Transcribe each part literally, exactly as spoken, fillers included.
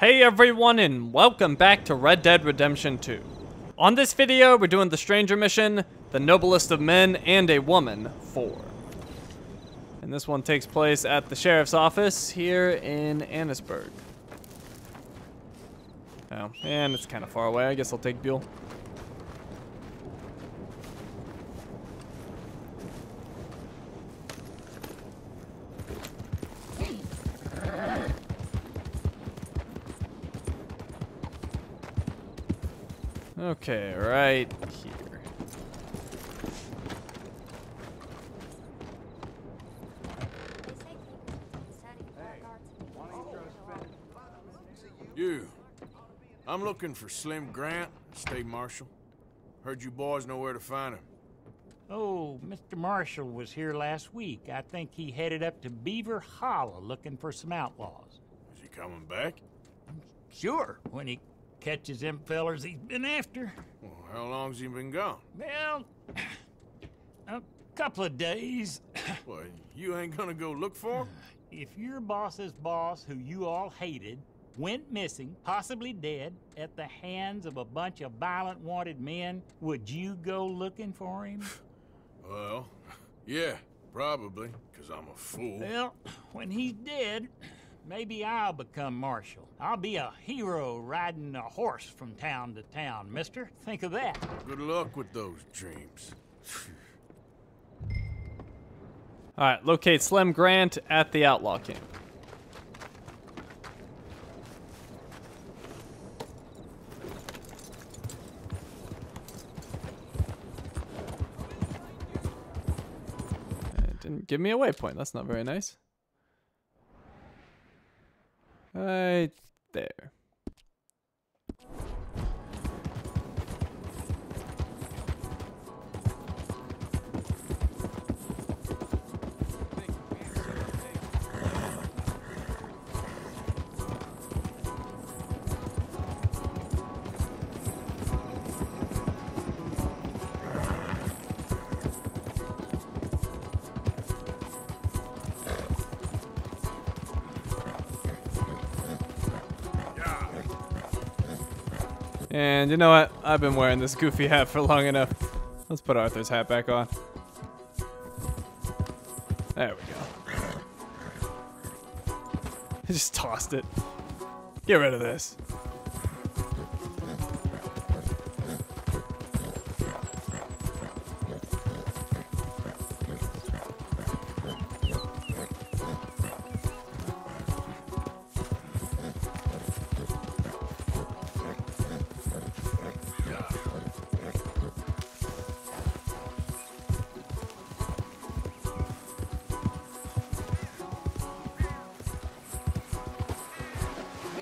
Hey everyone, and welcome back to Red Dead Redemption two. On this video, we're doing the Stranger Mission, the Noblest of Men and a Woman four. And this one takes place at the Sheriff's Office here in Annisburg. Oh, and it's kind of far away. I guess I'll take Buell. Okay, right here. You, I'm looking for Slim Grant, State Marshal. Heard you boys know where to find him. Oh, Mister Marshall was here last week. I think he headed up to Beaver Hollow looking for some outlaws. Is he coming back? Sure, when he catches them fellers he's been after. Well, how long's he been gone? Well, a couple of days. Well, you ain't gonna go look for him? If your boss's boss, who you all hated, went missing, possibly dead, at the hands of a bunch of violent wanted men, would you go looking for him? Well, yeah, probably, because I'm a fool. Well, when he's dead, maybe I'll become Marshal. I'll be a hero riding a horse from town to town, mister. Think of that. Good luck with those dreams. All right, locate Slim Grant at the outlaw camp. It didn't give me a waypoint. That's not very nice. Right there. And you know what? I've been wearing this goofy hat for long enough. Let's put Arthur's hat back on. There we go. I just tossed it. Get rid of this.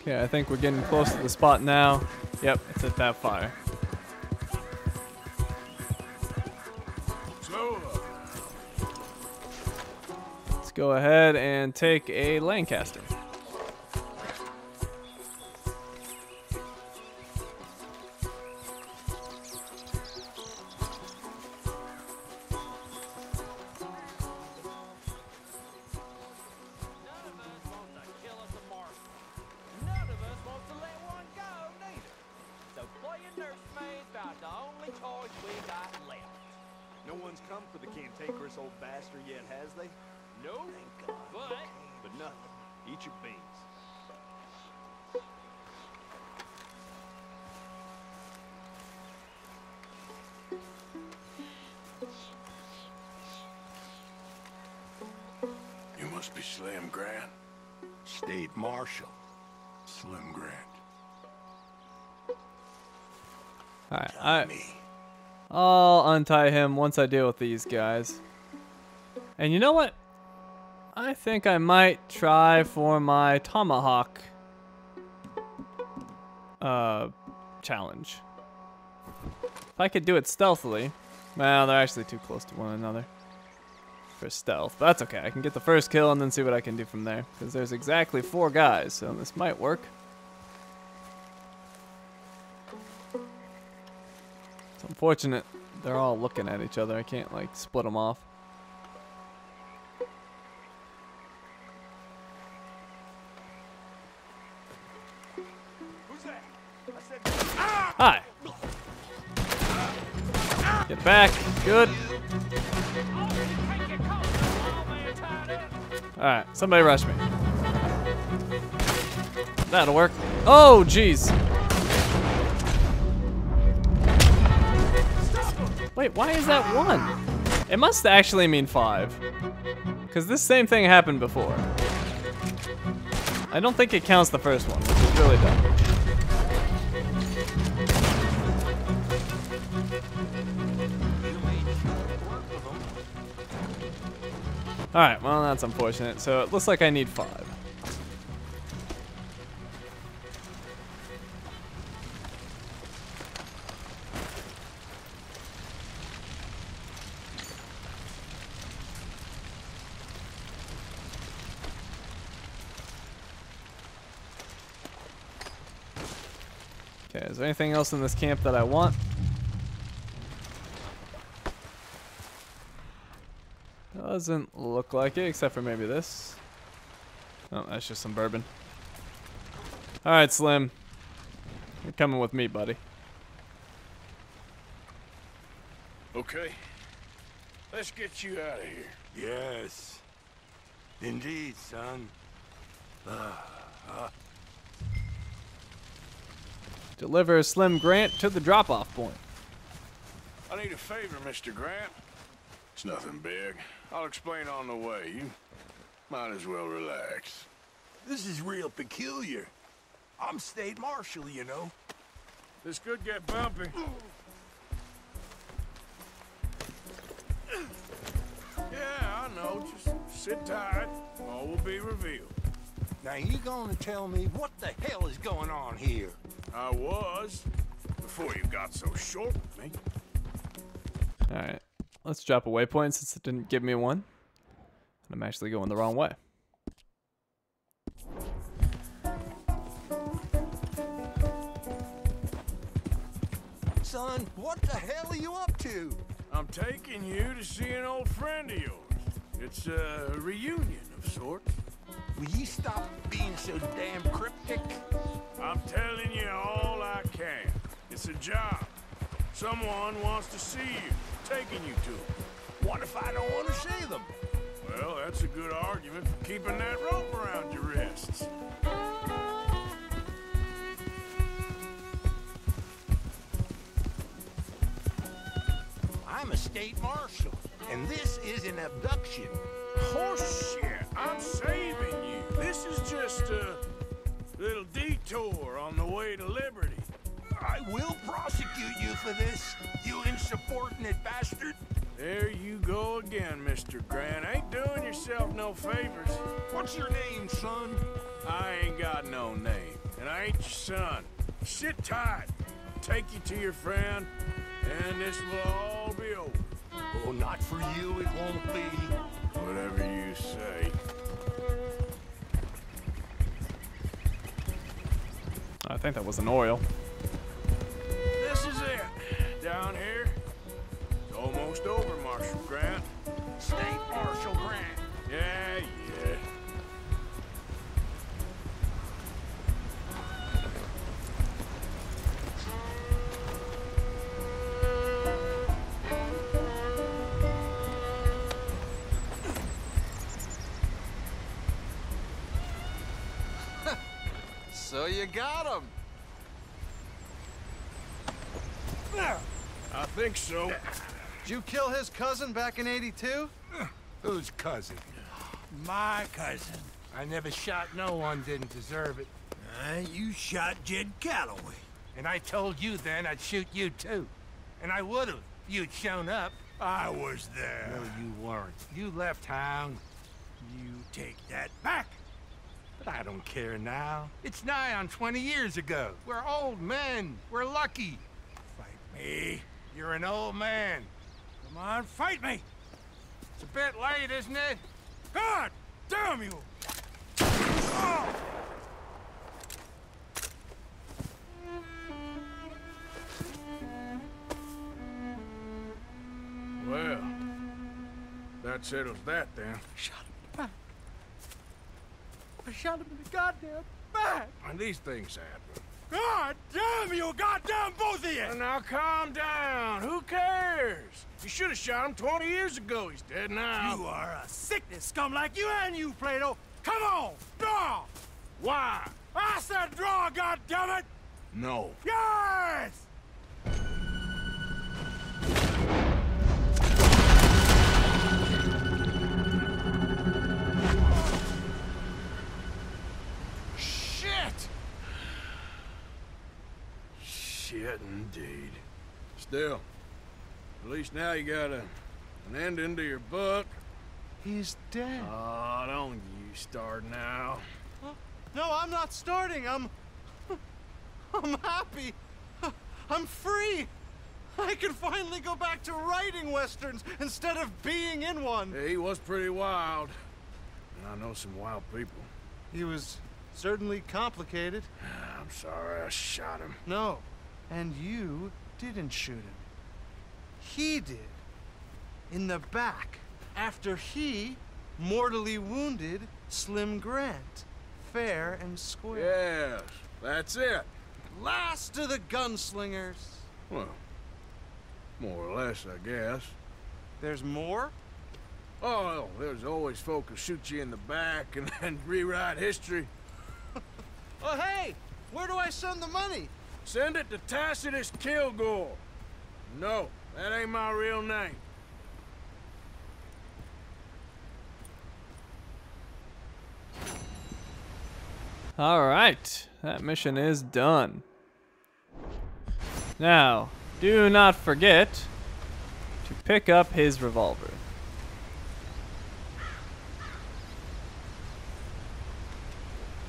Yeah, I think we're getting close to the spot now. Yep, it's at that fire. Let's go ahead and take a Lancaster. Must be Slim Grant. State Marshal. Slim Grant. Alright, I, I'll untie him once I deal with these guys. And you know what? I think I might try for my tomahawk uh, challenge. If I could do it stealthily. Well, they're actually too close to one another for stealth, but that's okay. I can get the first kill and then see what I can do from there, because there's exactly four guys, so this might work. It's unfortunate they're all looking at each other. I can't like split them off. Hi. Get back. Good. Alright, somebody rush me. That'll work. Oh, jeez. Wait, why is that one? It must actually mean five. Because this same thing happened before. I don't think it counts the first one, which is really dumb. Alright, well that's unfortunate, so it looks like I need five. Okay, is there anything else in this camp that I want? Doesn't look like it, except for maybe this. Oh, that's just some bourbon. Alright, Slim. You're coming with me, buddy. Okay. Let's get you out of here. Yes. Indeed, son. Uh-huh. Deliver Slim Grant to the drop-off point. I need a favor, Mister Grant. It's nothing big. I'll explain on the way. You might as well relax. This is real peculiar. I'm state marshal, you know. This could get bumpy. Yeah, I know. Just sit tight. All will be revealed. Now you gonna tell me what the hell is going on here? I was. Before you got so short with me. All right. Let's drop a waypoint since it didn't give me one. I'm actually going the wrong way. Son, what the hell are you up to? I'm taking you to see an old friend of yours. It's a reunion of sorts. Will you stop being so damn cryptic? I'm telling you all I can. It's a job. Someone wants to see you. Taking you to them. What if I don't want to see them? Well, that's a good argument for keeping that rope around your wrists. I'm a state marshal, and this is an abduction. Horseshit! I'm saving you. This is just a little detour on the way to liberty. I will prosecute you for this, you insubordinate bastard. There you go again, Mister Grant. Ain't doing yourself no favors. What's your name, son? I ain't got no name, and I ain't your son. Sit tight. I'll take you to your friend, and this will all be over. Oh, not for you, it won't be. Whatever you say. I think that was an Oriole. This is it. Down here. It's almost over, Marshal Grant. State Marshal Grant. Yeah, yeah. So you got him. I think so. Did you kill his cousin back in eighty-two? Whose cousin? My cousin. I never shot no one, didn't deserve it. Uh, you shot Jed Calloway. And I told you then I'd shoot you too. And I would've. You'd shown up. I was there. No, you weren't. You left town. You take that back. But I don't care now. It's nigh on twenty years ago. We're old men. We're lucky. Me? You're an old man. Come on, fight me! It's a bit late, isn't it? God damn you! Oh. Well, that settles that then. I shot him in the back. I shot him in the goddamn back! And these things happen. God damn you! God damn both of you! Well, now calm down. Who cares? You should have shot him twenty years ago. He's dead now. You are a sickness scum like you and you, Plato. Come on, draw! Why? I said draw, God damn it! No. Yes! Shit, indeed. Still, at least now you got a, an end into your book. He's dead. Oh, don't you start now. Well, no, I'm not starting. I'm... I'm happy. I'm free. I can finally go back to writing Westerns instead of being in one. Yeah, he was pretty wild. And I know some wild people. He was certainly complicated. I'm sorry I shot him. No. And you didn't shoot him. He did. In the back, after he mortally wounded Slim Grant, fair and square. Yes, that's it. Last of the gunslingers. Well, more or less, I guess. There's more? Oh, well, there's always folk who shoot you in the back and then rewrite history. Well, hey, where do I send the money? Send it to Tacitus Kilgore. No, that ain't my real name. All right, that mission is done. Now, do not forget to pick up his revolver.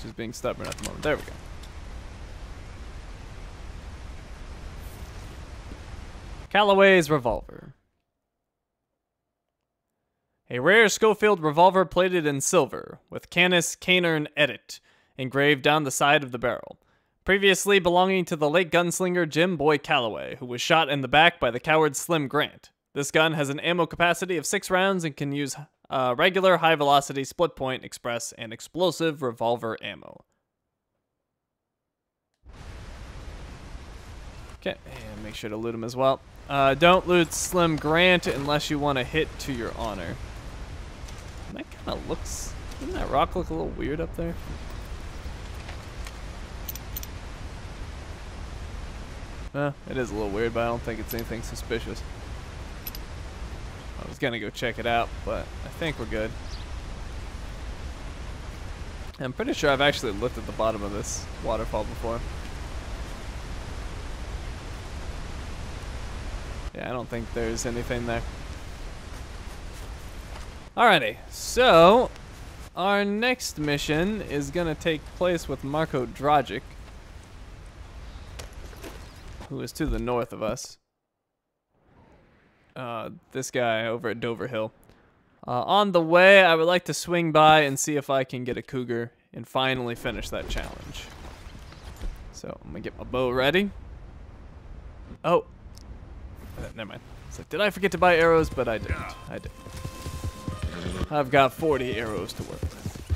Just being stubborn at the moment. There we go. Calloway's revolver. A rare Schofield revolver plated in silver, with Canis Canern Edit engraved down the side of the barrel. Previously belonging to the late gunslinger Jim Boy Calloway, who was shot in the back by the coward Slim Grant. This gun has an ammo capacity of six rounds and can use uh, regular high-velocity split-point, express, and explosive revolver ammo. Okay, and make sure to loot him as well. Uh, don't loot Slim Grant unless you want to hit to your honor. That kind of looks... Doesn't that rock look a little weird up there? Well, it is a little weird, but I don't think it's anything suspicious. I was going to go check it out, but I think we're good. I'm pretty sure I've actually looked at the bottom of this waterfall before. Yeah, I don't think there's anything there. Alrighty, so our next mission is gonna take place with Marco Dragic, who is to the north of us. Uh, this guy over at Dover Hill. Uh, on the way, I would like to swing by and see if I can get a cougar and finally finish that challenge. So I'm gonna get my bow ready. Oh. Never mind. It's like, did I forget to buy arrows? But I didn't. I did. I've got forty arrows to work with.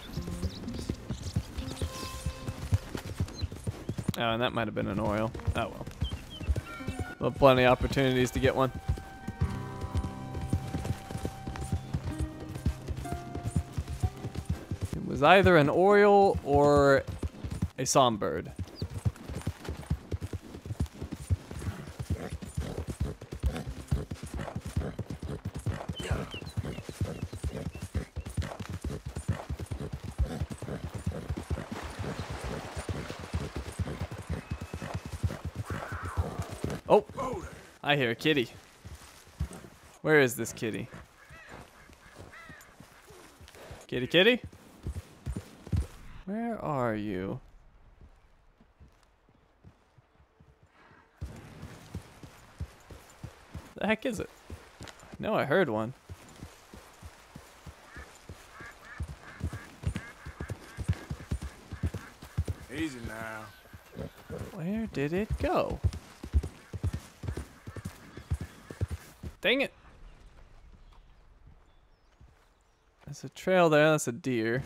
Oh, and that might have been an oriole. Oh well. Well, plenty of opportunities to get one. It was either an oriole or a songbird. Oh, I hear a kitty. Where is this kitty? Kitty, kitty? Where are you? The heck is it? No, I heard one. Easy now. Where did it go? Dang it! There's a trail there, that's a deer.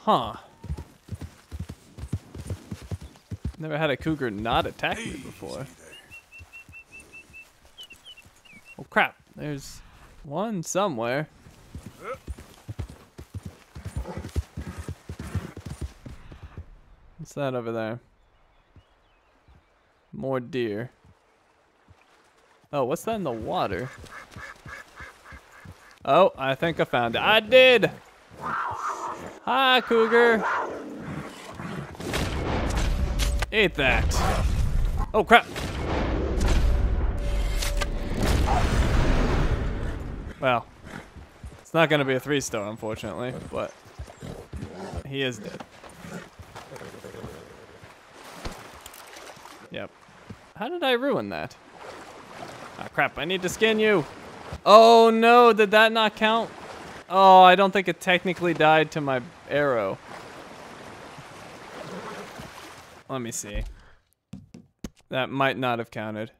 Huh. Never had a cougar not attack me before. Oh crap, there's one somewhere. What's that over there? More deer. Oh, what's that in the water? Oh, I think I found it. I did! Hi, cougar! Eat that. Oh, crap! Well, it's not gonna be a three-star, unfortunately, but he is dead. Yep. How did I ruin that? Ah, crap, I need to skin you. Oh no, did that not count? Oh, I don't think it technically died to my arrow. Let me see. That might not have counted.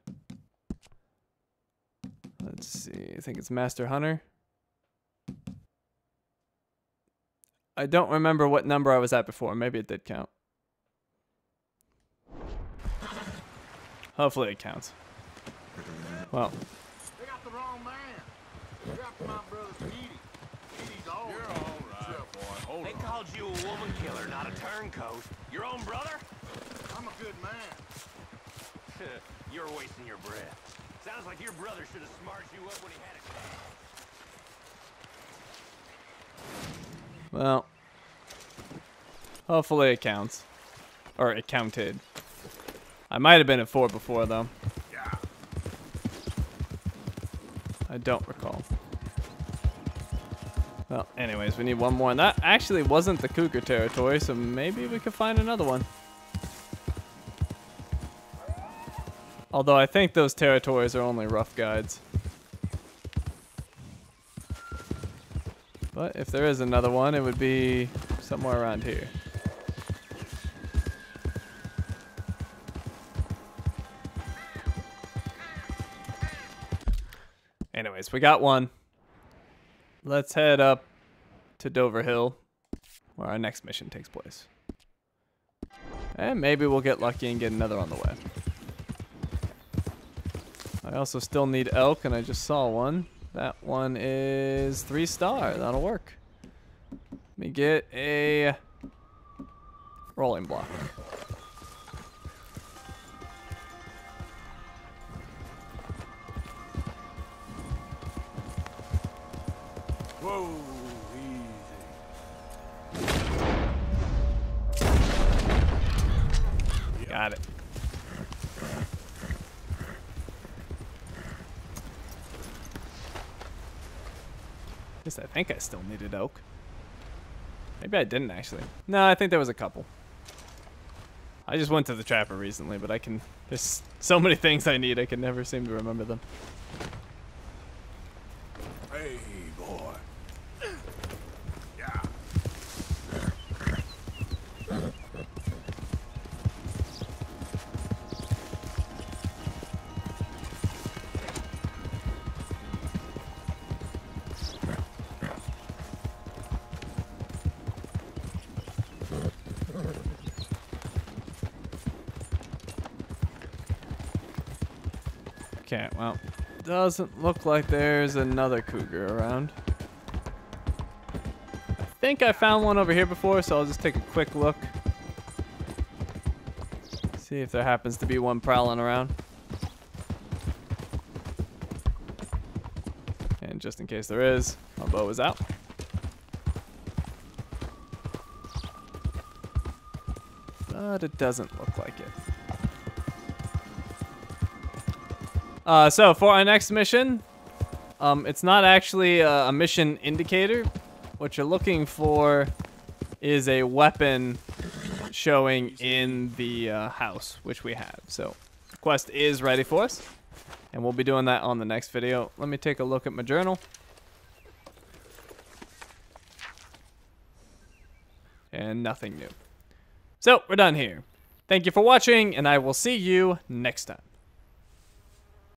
Let's see, I think it's Master Hunter. I don't remember what number I was at before. Maybe it did count. Hopefully it counts. Well. They got the wrong man. They're after my brother Petey. Petey's old. You're all right, boy. Hold they on. Called you a woman killer, not a turncoat. Your own brother? I'm a good man. You're wasting your breath. Sounds like your brother should have smarted you up when he had a chance. Well. Hopefully it counts. Or it counted. I might have been at four before, though. I don't recall. Well, anyways, we need one more. And that actually wasn't the cougar territory, so maybe we could find another one. Although I think those territories are only rough guides. But if there is another one, it would be somewhere around here. Anyways, we got one. Let's head up to Dover Hill, where our next mission takes place. And maybe we'll get lucky and get another on the way. I also still need elk, and I just saw one. That one is three star. That'll work. Let me get a rolling block. Whoa, easy. Got it. Guess I think I still needed oak. Maybe I didn't actually. No, I think there was a couple. I just went to the trapper recently, but I can. There's so many things I need, I can never seem to remember them. Hey. Okay, well, doesn't look like there's another cougar around. I think I found one over here before, so I'll just take a quick look. See if there happens to be one prowling around. And just in case there is, my bow is out. But it doesn't look like it. Uh, so for our next mission, um, it's not actually a, a mission indicator. What you're looking for is a weapon showing in the uh, house, which we have. So the quest is ready for us, and we'll be doing that on the next video. Let me take a look at my journal. And nothing new. So we're done here. Thank you for watching, and I will see you next time.